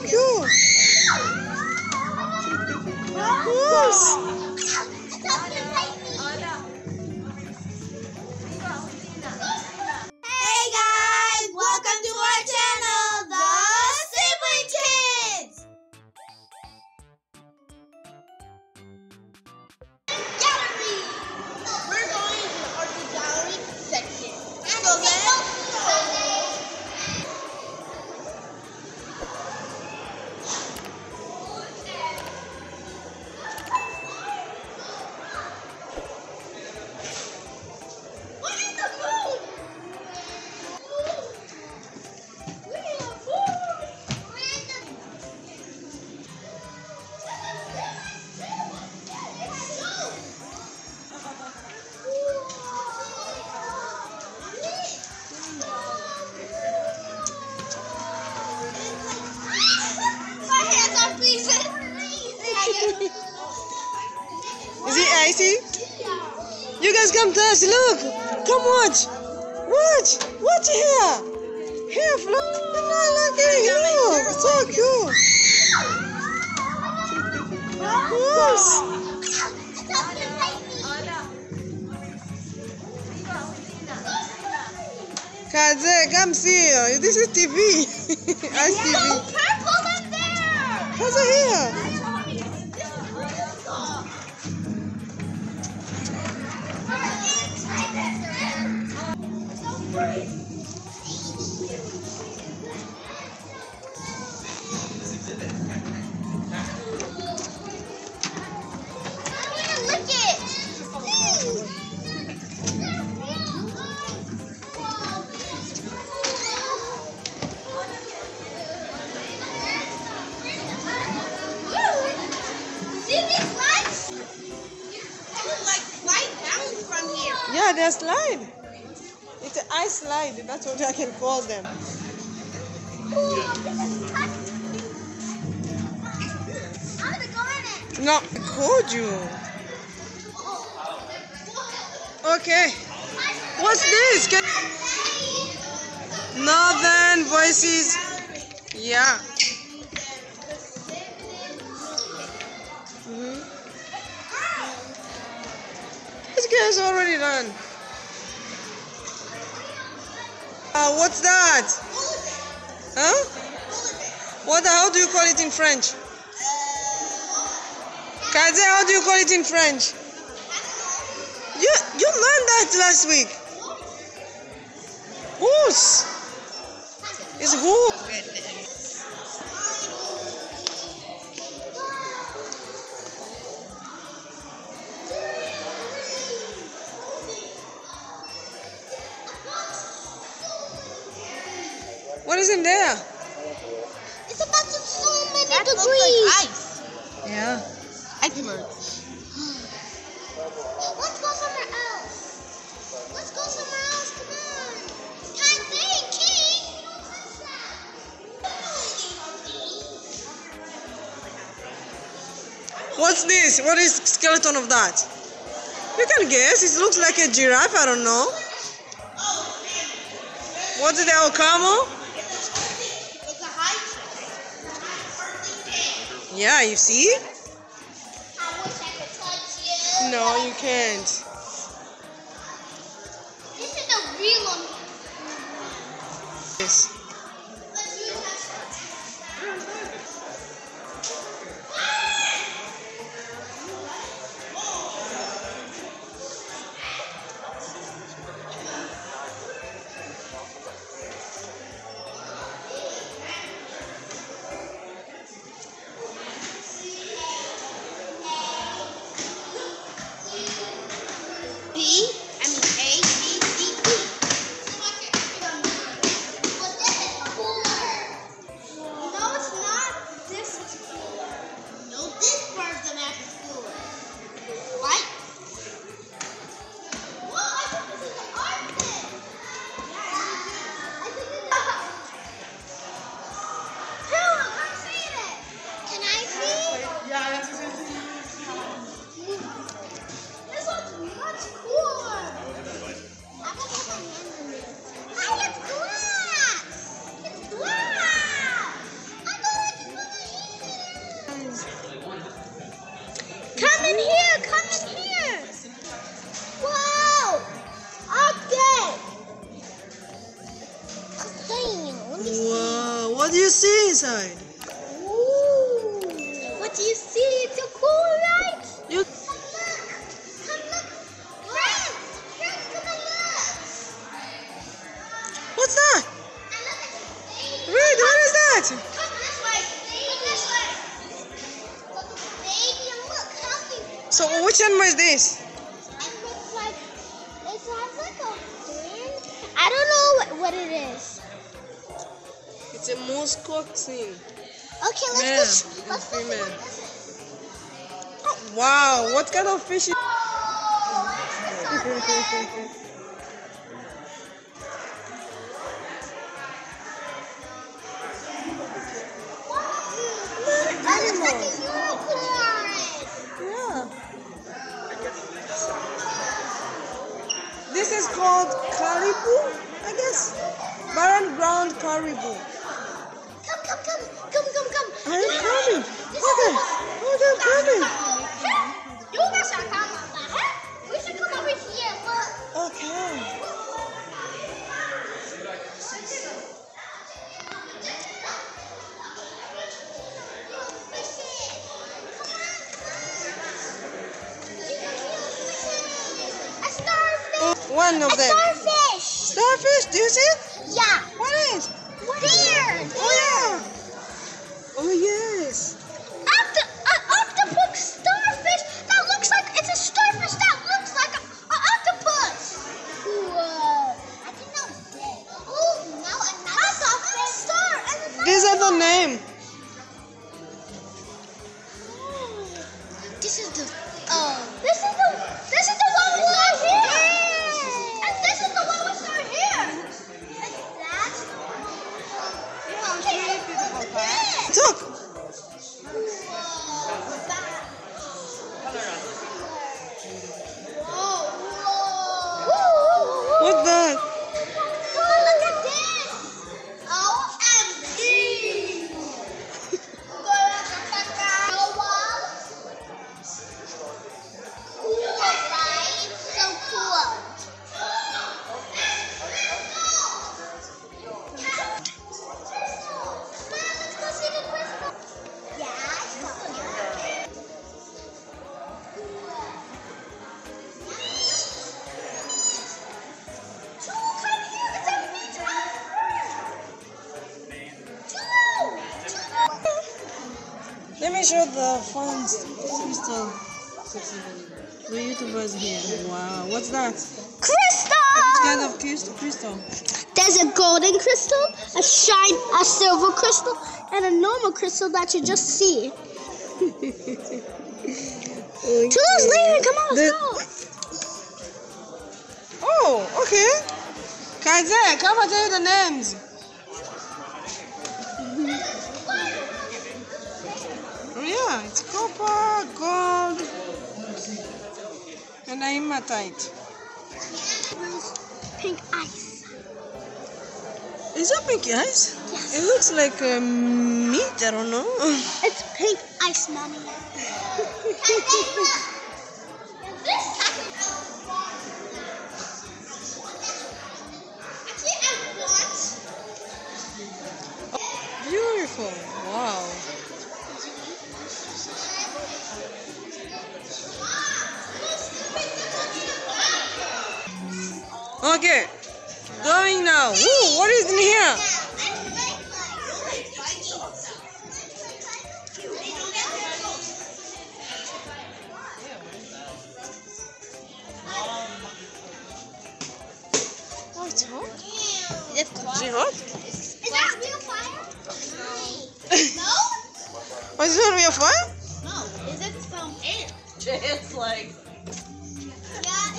cool. Hey guys, welcome to our channel, The Sibling Kids. Gallery. We're going to the art gallery section. So let's go. Is it icy? You guys come to us, look! Come watch! Watch! Watch here! Here, Flo! Look at you! So cool! Kaze, come see you! This is TV! Ice TV! No purple in there! Kaze, here! Yeah, they're slide. It's an ice slide. That's what I can call them. I'm gonna go in it. No, I called you. Okay. What's this? Northern Voices. Yeah. It's already done. What's that? Huh? What? How do you call it in French? Kaze, how do you call it in French? You learned that last week. Horse. It's horse. What is in there? It's about to so many that degrees. Like ice. Yeah. Icebergs. Let's go somewhere else. Let's go somewhere else. Come on. Kaze, King. What's this? What is the skeleton of that? You can guess. It looks like a giraffe. I don't know. What is that? A camel? Yeah, you see? I wish I could touch you. No, you can't. This is a real one. Yes. I mean, A, B, C, D. What do you see inside? Ooh. What do you see? It's so cool, right? You come look, friends, come and look. What's that? I look at the baby. Wait, what is that? Come this way, come this way. Look at the baby and look, healthy. So which animal is this? I don't know what it is. It's a Moscow thing. Okay, let's go. Oh, wow, what kind of fish is This is called caribou, I guess. Barren ground caribou. Come. I am coming. Okay. I'm coming. You guys are coming over here. We should come over here, look. Okay. One of them. Starfish. Starfish, do you see it? Yeah. What is? Bear. Oh yeah. Oh yes. Octopus starfish. That looks like it's a starfish. That looks like an octopus. Whoa. I think that was dead. Oh, now another starfish. Star. These are the name. This is the. This is the one we are here. Look! Whoa. What's that? Come on, look at this! OMG! Cool, right? So cool! Let me show the funds crystal. The YouTuber is here. Wow, what's that? Crystal! What kind of crystal? There's a golden crystal, a silver crystal, and a normal crystal that you just see. Okay. Tula's leaving. Come on, let's go. Oh, okay. Kaiser, come and tell you the names. Yeah, it's copper, gold, and hematite. Pink ice. Is that pink ice? Yes. It looks like meat, I don't know. It's pink ice, mommy. Beautiful, wow. Okay, going now. Ooh, what is in here? Oh, it's hot. Is it hot? Is that real fire? No. Is it real fire? No. Is it from air? It's like.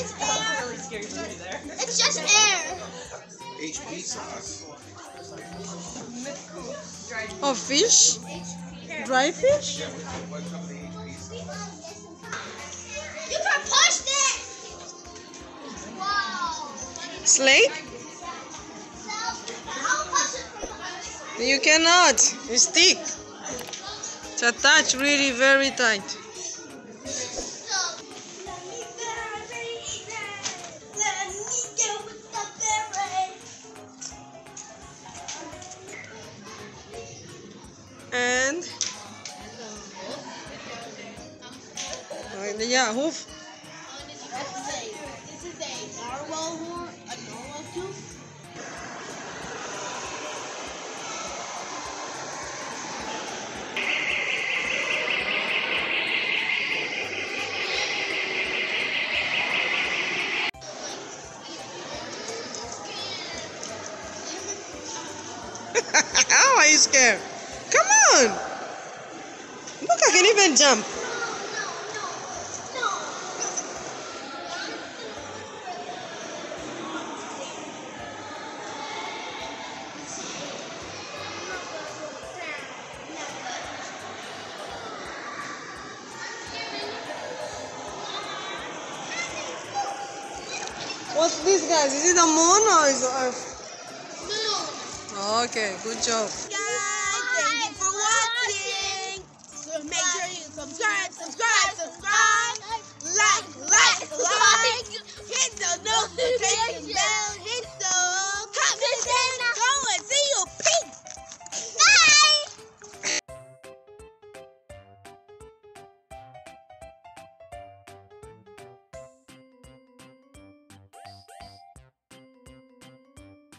It's air. That was really scary for me there. It's just air. HP sauce. Oh, fish? Dry fish? You can push this! Wow. Slate? You cannot. It's thick. It's attached really very tight. yeah, hoof. This is a narwhal hoof, a narwhal tooth. How are you scared? Come on! Look, I can even jump. What's this, guys? Is it a moon or is it Earth? Okay, good job. Guys, thank you for watching. Make sure you subscribe.